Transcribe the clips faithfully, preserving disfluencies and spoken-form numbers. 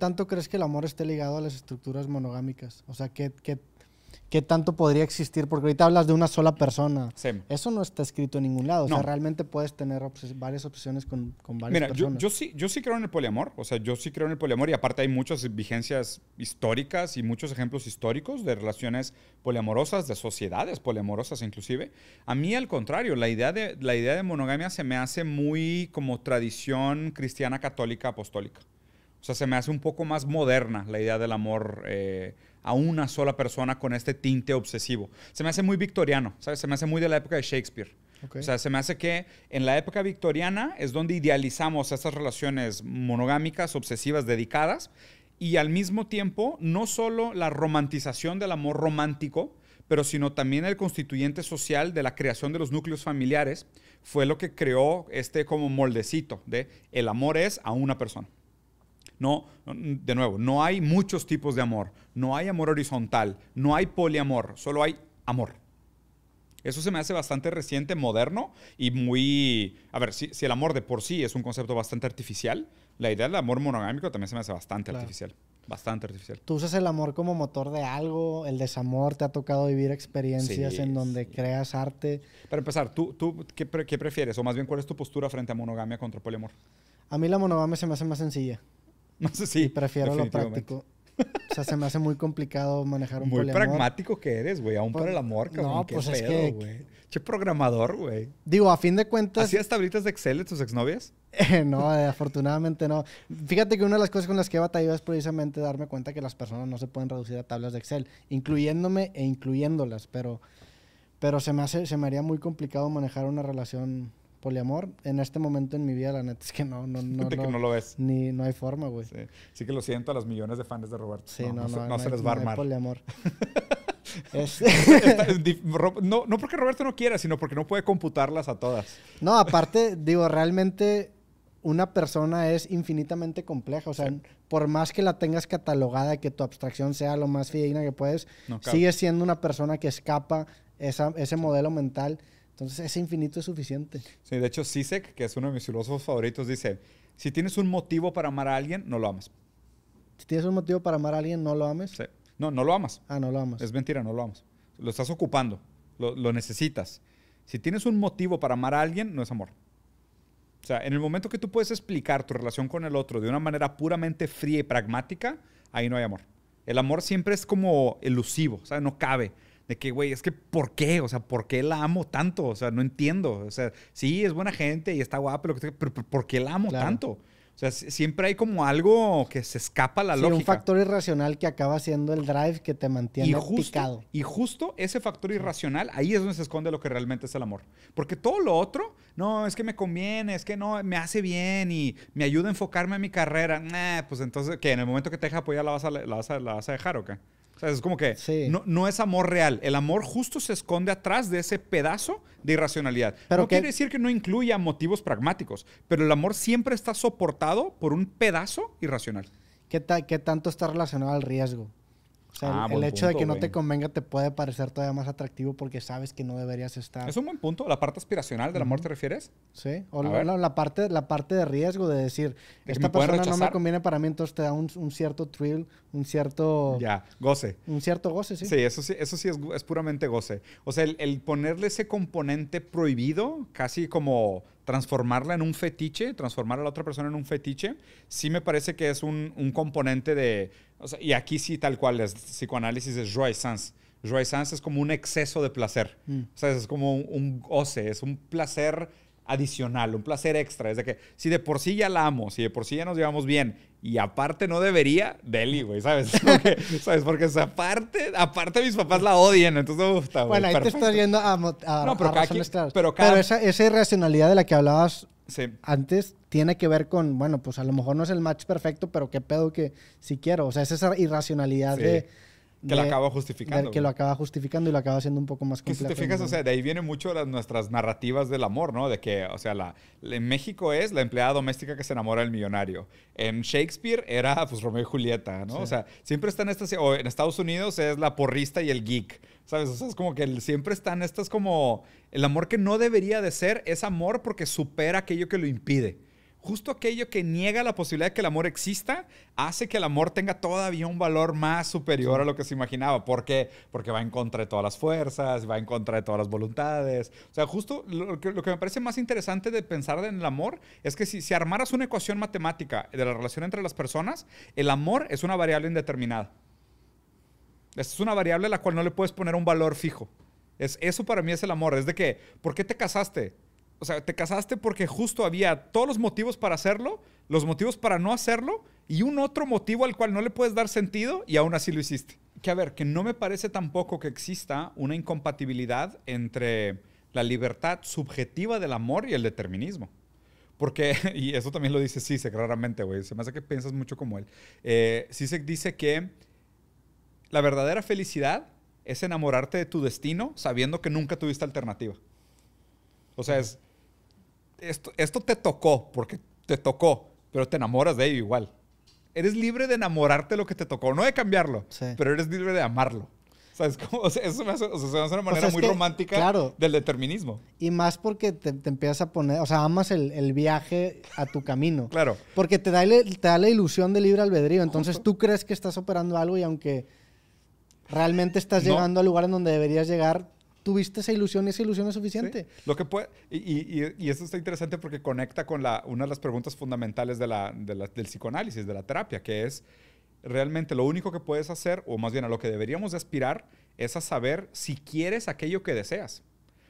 tanto crees que el amor esté ligado a las estructuras monogámicas? O sea, ¿qué, qué, qué tanto podría existir? Porque ahorita hablas de una sola persona. Sí. Eso no está escrito en ningún lado. O no. sea, realmente puedes tener obses varias obsesiones con, con varias Mira, personas. Mira, yo, yo, sí, yo sí creo en el poliamor. O sea, yo sí creo en el poliamor. Y aparte hay muchas vigencias históricas y muchos ejemplos históricos de relaciones poliamorosas, de sociedades poliamorosas inclusive. A mí, al contrario, la idea de, la idea de monogamia se me hace muy como tradición cristiana, católica, apostólica. O sea, se me hace un poco más moderna la idea del amor eh, a una sola persona con este tinte obsesivo. Se me hace muy victoriano, ¿sabes? Se me hace muy de la época de Shakespeare. Okay. O sea, se me hace que en la época victoriana es donde idealizamos estas relaciones monogámicas, obsesivas, dedicadas, y al mismo tiempo no solo la romantización del amor romántico, pero sino también el constituyente social de la creación de los núcleos familiares fue lo que creó este como moldecito de el amor es a una persona. No, de nuevo, no hay muchos tipos de amor, no hay amor horizontal, no hay poliamor, solo hay amor. Eso se me hace bastante reciente, moderno y muy... A ver, si, si el amor de por sí es un concepto bastante artificial, la idea del amor monogámico también se me hace bastante claro. artificial, bastante artificial. ¿Tú usas el amor como motor de algo? ¿El desamor? ¿Te ha tocado vivir experiencias sí, en donde sí. creas arte? Para empezar, ¿tú, tú qué, pre qué prefieres? O más bien, ¿cuál es tu postura frente a monogamia contra poliamor? A mí la monogamia se me hace más sencilla. No sé si... Y prefiero lo práctico. O sea, se me hace muy complicado manejar un muy poliamor. Muy pragmático que eres, güey. Aún por, para el amor, cabrón. No, pues es que... Wey. Che programador, güey. Digo, a fin de cuentas... ¿Hacías tablitas de Excel de tus exnovias? Eh, no, eh, afortunadamente no. Fíjate que una de las cosas con las que he batallado es precisamente darme cuenta que las personas no se pueden reducir a tablas de Excel, incluyéndome e incluyéndolas, pero, pero se, me hace, se me haría muy complicado manejar una relación... Poliamor, en este momento en mi vida, la neta es que no, no, no, de no, que no lo ves. Ni, no hay forma, güey. Sí. sí que lo siento a los millones de fans de Roberto. Sí, no, no, no, no, no, no se hay, les va a armar. No hay poliamor. es... Está, no, no porque Roberto no quiera, sino porque no puede computarlas a todas. No, aparte, digo, realmente una persona es infinitamente compleja. O sea, sí. por más que la tengas catalogada, que tu abstracción sea lo más fidedigna que puedes, no, claro. sigue siendo una persona que escapa esa, ese modelo mental. Entonces, ese infinito es suficiente. Sí, de hecho, Žižek, que es uno de mis filósofos favoritos, dice, si tienes un motivo para amar a alguien, no lo amas. Si tienes un motivo para amar a alguien, no lo ames. Sí. No, no lo amas. Ah, no lo amas. Es mentira, no lo amas. Lo estás ocupando, lo, lo necesitas. Si tienes un motivo para amar a alguien, no es amor. O sea, en el momento que tú puedes explicar tu relación con el otro de una manera puramente fría y pragmática, ahí no hay amor. El amor siempre es como elusivo, ¿sabes? No cabe. De que, güey, es que ¿por qué? O sea, ¿por qué la amo tanto? O sea, no entiendo. O sea, sí, es buena gente y está guapa, pero, pero ¿por qué la amo claro. tanto? O sea, siempre hay como algo que se escapa a la sí, lógica. Sí, un factor irracional que acaba siendo el drive que te mantiene y justo, picado. Y justo ese factor irracional, ahí es donde se esconde lo que realmente es el amor. Porque todo lo otro, no, es que me conviene, es que no, me hace bien y me ayuda a enfocarme en mi carrera. Nah, pues entonces, ¿qué? ¿En el momento que te deja apoyar la vas a, la vas a, la vas a dejar o qué? O sea, es como que sí. no, no es amor real. El amor justo se esconde atrás de ese pedazo de irracionalidad. Pero no que... quiere decir que no incluya motivos pragmáticos, pero el amor siempre está soportado por un pedazo irracional. ¿Qué, ta qué tanto está relacionado al riesgo? O sea, ah, el, el hecho punto, de que no wey. te convenga te puede parecer todavía más atractivo porque sabes que no deberías estar... Es un buen punto. ¿La parte aspiracional del uh-huh. amor te refieres? Sí. O la, la, la, parte, la parte de riesgo de decir, esta persona rechazar? no me conviene para mí, entonces te da un, un cierto thrill, un cierto... Ya, goce. Un cierto goce, sí. Sí, eso sí, eso sí es, es puramente goce. O sea, el, el ponerle ese componente prohibido, casi como... transformarla en un fetiche, transformar a la otra persona en un fetiche, sí me parece que es un, un componente de... O sea, y aquí sí, tal cual, el psicoanálisis es joie sans. Joie sans es como un exceso de placer. Mm. O sea, es como un, un goce, es un placer adicional, un placer extra. Es de que si de por sí ya la amo, si de por sí ya nos llevamos bien, y aparte no debería, deli, güey, ¿sabes? Porque, ¿sabes? Porque aparte, aparte mis papás la odian, entonces, uf, está, güey, bueno, ahí perfecto. Te estás yendo a, a, no, pero a razones claras. Pero, cada... pero esa, esa irracionalidad de la que hablabas sí. antes tiene que ver con, bueno, pues a lo mejor no es el match perfecto, pero qué pedo que si quiero. O sea, es esa irracionalidad sí. de... Que lo acaba justificando. Que lo acaba justificando y lo acaba siendo un poco más complejo. Que si te fijas, o sea, de ahí vienen mucho las, nuestras narrativas del amor, ¿no? De que, o sea, la, en México es la empleada doméstica que se enamora del millonario. En Shakespeare era, pues, Romeo y Julieta, ¿no? Sí. O sea, siempre están estas... O en Estados Unidos es la porrista y el geek, ¿sabes? O sea, es como que siempre están estas como... El amor que no debería de ser es amor porque supera aquello que lo impide. Justo aquello que niega la posibilidad de que el amor exista hace que el amor tenga todavía un valor más superior a lo que se imaginaba. ¿Por qué? Porque va en contra de todas las fuerzas, va en contra de todas las voluntades. O sea, justo lo que, lo que me parece más interesante de pensar en el amor es que si, si armaras una ecuación matemática de la relación entre las personas, el amor es una variable indeterminada. Es una variable a la cual no le puedes poner un valor fijo. Es, eso para mí es el amor. Es de que, ¿por qué te casaste? O sea, te casaste porque justo había todos los motivos para hacerlo, los motivos para no hacerlo y un otro motivo al cual no le puedes dar sentido y aún así lo hiciste. Que a ver, que no me parece tampoco que exista una incompatibilidad entre la libertad subjetiva del amor y el determinismo. Porque, y eso también lo dice Žižek raramente, güey, se me hace que piensas mucho como él. Eh, Žižek dice que la verdadera felicidad es enamorarte de tu destino sabiendo que nunca tuviste alternativa. O sea, es... Esto, esto te tocó, porque te tocó, pero te enamoras de ello igual. Eres libre de enamorarte de lo que te tocó, no de cambiarlo, sí, pero eres libre de amarlo. ¿Sabes cómo? O sea, eso me hace, o sea, se me hace una manera o sea, muy que, romántica claro, del determinismo. Y más porque te, te empiezas a poner, o sea, amas el, el viaje a tu camino. Claro. Porque te da, el, te da la ilusión de libre albedrío. Entonces ¿Justo? tú crees que estás operando algo y aunque realmente estás no. llegando al lugar en donde deberías llegar, tuviste esa ilusión y esa ilusión es suficiente. Sí, lo que puede, y, y, y eso está interesante porque conecta con la, una de las preguntas fundamentales de la, de la, del psicoanálisis, de la terapia, que es realmente lo único que puedes hacer, o más bien a lo que deberíamos de aspirar, es a saber si quieres aquello que deseas.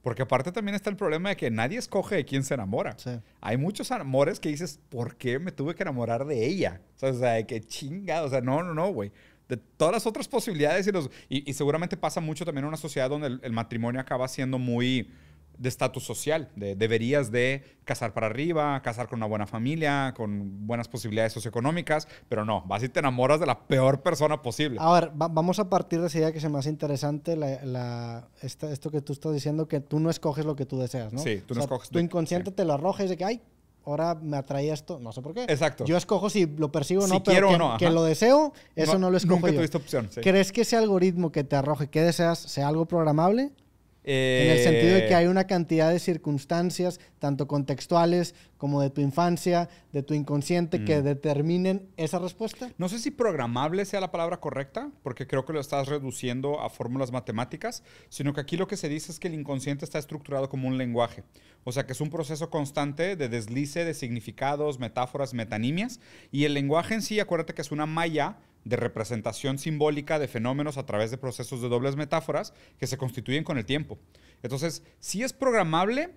Porque aparte también está el problema de que nadie escoge de quién se enamora. Sí. Hay muchos amores que dices, ¿por qué me tuve que enamorar de ella? O sea, de que chinga, o sea, no, no, no, güey. De todas las otras posibilidades y, los, y, y seguramente pasa mucho también en una sociedad donde el, el matrimonio acaba siendo muy de estatus social, de, deberías de casar para arriba, casar con una buena familia, con buenas posibilidades socioeconómicas, pero no, vas y te enamoras de la peor persona posible. A ver, va, vamos a partir de esa idea que se me hace interesante, la, la, esta, esto que tú estás diciendo, que tú no escoges lo que tú deseas, ¿no? Sí, tú no o sea, escoges. Tu inconsciente sí. te lo arroja y dice que, ay, ahora me atrae esto, no sé por qué. Exacto. Yo escojo si lo percibo o no, si pero quiero que, o no, que lo deseo, eso no, no lo escojo nunca yo. Tuviste opción, sí. ¿Crees que ese algoritmo que te arroje qué deseas sea algo programable? Eh... En el sentido de que hay una cantidad de circunstancias, tanto contextuales como de tu infancia, de tu inconsciente, mm. que determinen esa respuesta. No sé si programable sea la palabra correcta, porque creo que lo estás reduciendo a fórmulas matemáticas, sino que aquí lo que se dice es que el inconsciente está estructurado como un lenguaje. O sea, que es un proceso constante de deslice de significados, metáforas, metanimias. Y el lenguaje en sí, acuérdate que es una malla de representación simbólica de fenómenos a través de procesos de dobles metáforas que se constituyen con el tiempo. Entonces, si es programable,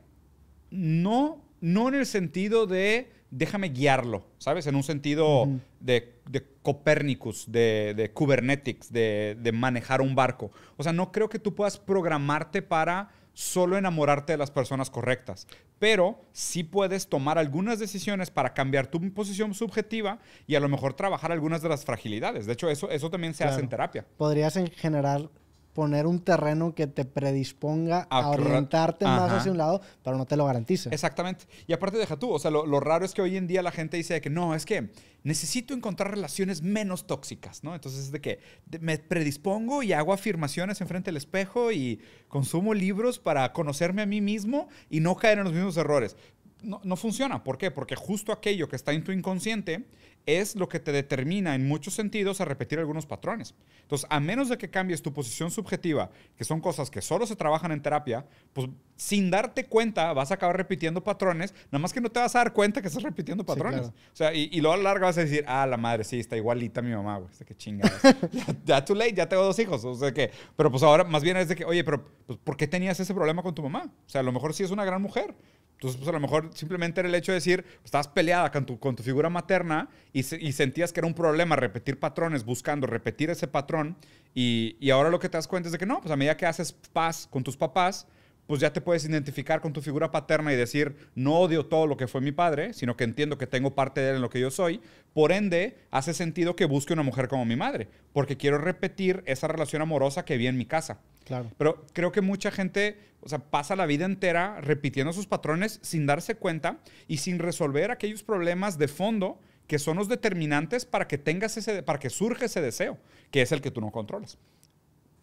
no, no en el sentido de déjame guiarlo, ¿sabes? En un sentido uh-huh. de, de Copernicus, de, de Kubernetes, de, de manejar un barco. O sea, no creo que tú puedas programarte para solo enamorarte de las personas correctas, pero sí puedes tomar algunas decisiones para cambiar tu posición subjetiva y a lo mejor trabajar algunas de las fragilidades. De hecho, eso, eso también se claro. hace en terapia. Podrías en general poner un terreno que te predisponga a, a orientarte ajá. más hacia un lado, pero no te lo garantiza. Exactamente. Y aparte deja tú, o sea, lo, lo raro es que hoy en día la gente dice que no, es que necesito encontrar relaciones menos tóxicas, ¿no? Entonces es de que me predispongo y hago afirmaciones enfrente del espejo y consumo libros para conocerme a mí mismo y no caer en los mismos errores. No, no funciona. ¿Por qué? Porque justo aquello que está en tu inconsciente es lo que te determina en muchos sentidos a repetir algunos patrones. Entonces, a menos de que cambies tu posición subjetiva, que son cosas que solo se trabajan en terapia, pues sin darte cuenta vas a acabar repitiendo patrones, nada más que no te vas a dar cuenta que estás repitiendo patrones. Sí, claro. O sea, y, y luego a lo largo vas a decir, ah, la madre, sí, está igualita mi mamá, güey. Qué chingadas. ya, ya too late, ya tengo dos hijos. O sea que, pero pues ahora más bien es de que, oye, pero pues, ¿por qué tenías ese problema con tu mamá? O sea, a lo mejor sí es una gran mujer. Entonces, pues a lo mejor simplemente era el hecho de decir, pues, estabas peleada con tu, con tu figura materna y, se, y sentías que era un problema repetir patrones, buscando repetir ese patrón. Y, y ahora lo que te das cuenta es de que no, pues a medida que haces paz con tus papás, pues ya te puedes identificar con tu figura paterna y decir, no odio todo lo que fue mi padre, sino que entiendo que tengo parte de él en lo que yo soy. Por ende, hace sentido que busque una mujer como mi madre, porque quiero repetir esa relación amorosa que vi en mi casa. Claro. Pero creo que mucha gente, o sea, pasa la vida entera repitiendo sus patrones sin darse cuenta y sin resolver aquellos problemas de fondo que son los determinantes para que tengas ese, para que surja ese deseo, que es el que tú no controlas.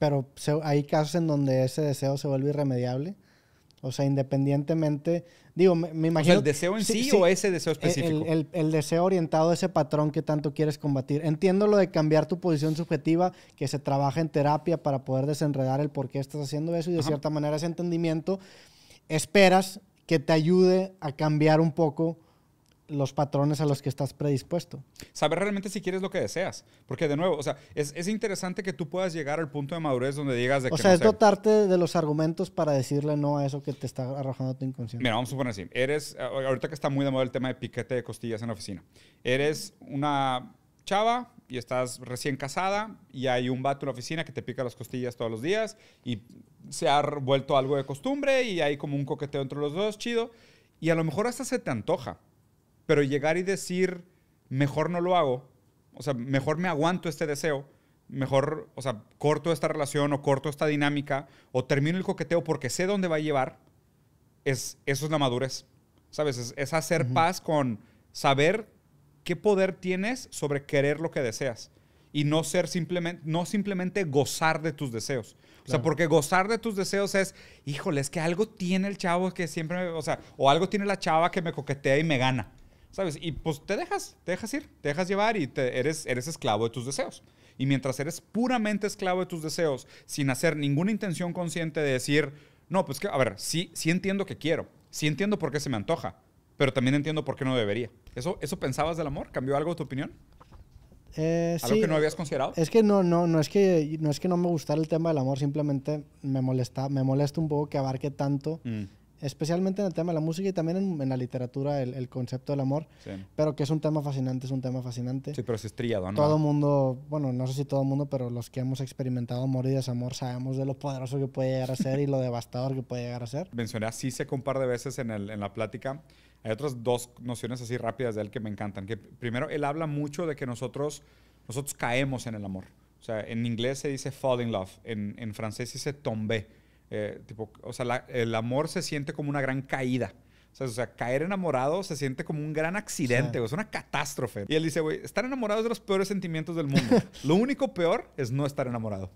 Pero hay casos en donde ese deseo se vuelve irremediable. O sea, independientemente, digo, me, me imagino... O sea, ¿el deseo en sí, sí o sí, ese deseo específico? El, el, el deseo orientado a ese patrón que tanto quieres combatir. Entiendo lo de cambiar tu posición subjetiva, que se trabaja en terapia para poder desenredar el por qué estás haciendo eso y de Ajá. cierta manera ese entendimiento, esperas que te ayude a cambiar un poco los patrones a los que estás predispuesto. Saber realmente si quieres lo que deseas. Porque, de nuevo, o sea, es, es interesante que tú puedas llegar al punto de madurez donde digas de que... O sea, es dotarte de los argumentos para decirle no a eso que te está arrojando tu inconsciente. Mira, vamos a suponer así. Eres, ahorita que está muy de moda el tema de piquete de costillas en la oficina. Eres una chava y estás recién casada y hay un vato en la oficina que te pica las costillas todos los días y se ha vuelto algo de costumbre y hay como un coqueteo entre los dos, chido. Y a lo mejor hasta se te antoja. Pero llegar y decir, mejor no lo hago, o sea, mejor me aguanto este deseo, mejor, o sea, corto esta relación o corto esta dinámica o termino el coqueteo porque sé dónde va a llevar, es, eso es la madurez, ¿sabes? Es, es hacer Uh-huh. paz con saber qué poder tienes sobre querer lo que deseas y no ser simplemente, no simplemente gozar de tus deseos. Claro. O sea, porque gozar de tus deseos es, híjole, es que algo tiene el chavo que siempre, me, o sea, o algo tiene la chava que me coquetea y me gana. ¿Sabes? Y pues te dejas, te dejas ir, te dejas llevar y te, eres, eres esclavo de tus deseos. Y mientras eres puramente esclavo de tus deseos, sin hacer ninguna intención consciente de decir, no, pues que, a ver, sí, sí entiendo que quiero, sí entiendo por qué se me antoja, pero también entiendo por qué no debería. ¿Eso, eso pensabas del amor? ¿Cambió algo tu opinión? Eh, ¿Algo sí, que no habías considerado? Es que no, no, no, es que, no es que no me gustara el tema del amor, simplemente me molesta, me molesta un poco que abarque tanto... Mm. Especialmente en el tema de la música y también en, en la literatura, el, el concepto del amor. Sí. Pero que es un tema fascinante, es un tema fascinante. Sí, pero es estrellado, ¿no? Todo mundo, bueno, no sé si todo mundo, pero los que hemos experimentado amor y desamor sabemos de lo poderoso que puede llegar a ser y lo devastador que puede llegar a ser. Mencioné a Žižek un par de veces en, el, en la plática. Hay otras dos nociones así rápidas de él que me encantan. Que primero, él habla mucho de que nosotros, nosotros caemos en el amor. O sea, en inglés se dice fall in love, en, en francés se dice tomber. Eh, tipo, o sea, la, el amor se siente como una gran caída. O sea, o sea caer enamorado se siente como un gran accidente, sí. Es una catástrofe. Y él dice, güey, estar enamorado es de los peores sentimientos del mundo. Lo único peor es no estar enamorado.